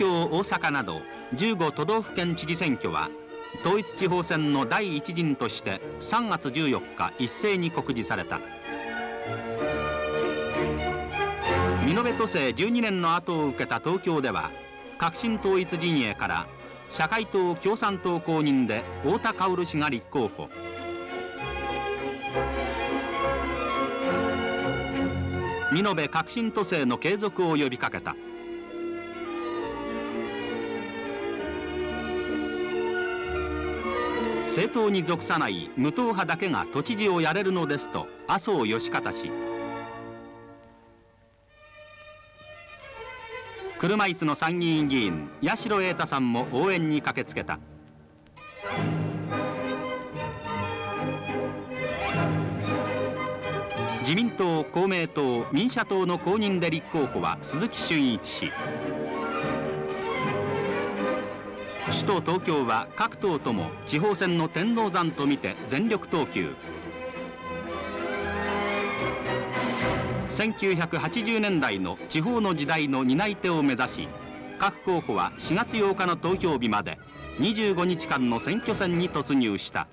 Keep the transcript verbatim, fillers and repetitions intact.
京、大阪などじゅうご都道府県知事選挙は統一地方選の第一陣としてさんがつじゅうよっか一斉に告示された。見延都政じゅうにねんの後を受けた東京では、革新統一陣営から社会党共産党公認で太田薫氏が立候補。見延革新都政の継続を呼びかけた。政党に属さない無党派だけが都知事をやれるのですと麻生義方氏、車椅子の参議院議員八代栄太さんも応援に駆けつけた。自民党、公明党、民社党の公認で立候補は鈴木俊一氏。首都東京は各党とも地方選の天王山と見て全力投球。せんきゅうひゃくはちじゅうねんだいの地方の時代の担い手を目指し、各候補はしがつようかの投票日までにじゅうごにちかんの選挙戦に突入した。